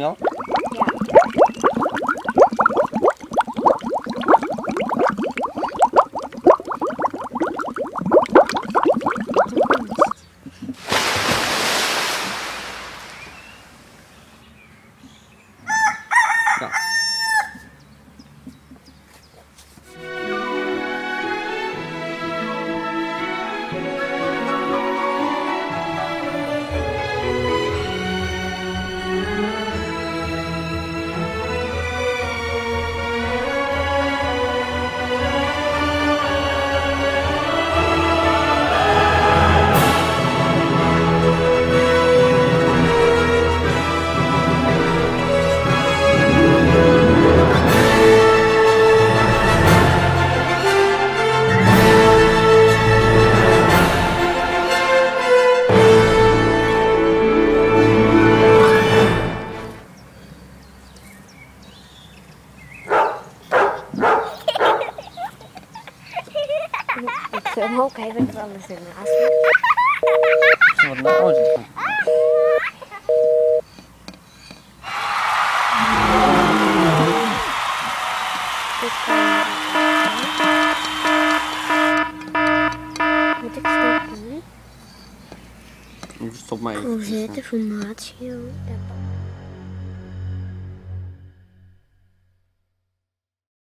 jou? Ja. Omhoog even wat anders in de haast. Moet ik stoppen? Stop maar even. Hoe zit de formatie?